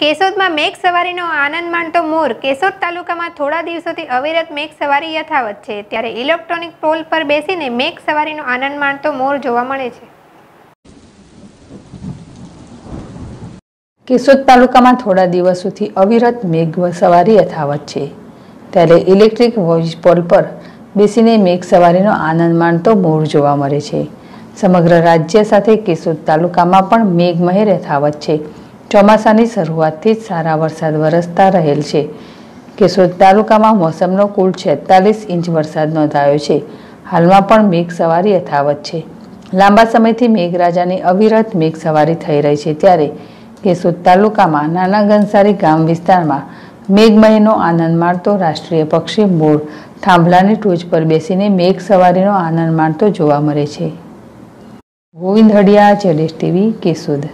કેશોદમાં મેઘ સવારીનો આનંદ માણતો મોર કેશોદ તાલુકામાં થોડા દિવસોથી અવિરત મેઘ સવારી યથાવત છે ત્યારે ઇલેક્ટ્રોનિક પોલ પર બેસીને મેઘ સવારીનો આનંદ માણતો મોર જોવા મળે છે। કેશોદ તાલુકામાં થોડા દિવસોથી અવિરત મેઘ સવારી યથાવત છે ત્યારે ઇલેક્ટ્રિક વોઇસ પોલ પર બેસીને મેઘ સવારીનો આનંદ માણતો મોર જોવા મળે છે। સમગ્ર રાજ્ય સાથે કેશોદ તાલુકામાં પણ મેઘમહેર યથાવત છે। ચોમાસાની શરૂઆતથી જ સારા વરસાદ વરસતા રહેલ છે। કેશોદ તાલુકામાં મોસમનો કુલ 46 ઇંચ વરસાદ નોંધાયો છે। હાલમાં પણ મેઘ સવારી યથાવત છે। લાંબા સમયથી મેઘરાજાની અવિરત મેઘ સવારી થઈ રહી છે ત્યારે કેશોદ તાલુકામાં નાના ઘનસારી ગામ વિસ્તારમાં મેઘમહેરનો આનંદ માણતો રાષ્ટ્રીય પક્ષી મોર થાંભલાની ટોચ પર બેસીને મેઘ સવારીનો આનંદ માણતો જોવા મળે છે। ગોવિંદ હડિયા, જેડેશ ટીવી, કેશોદ।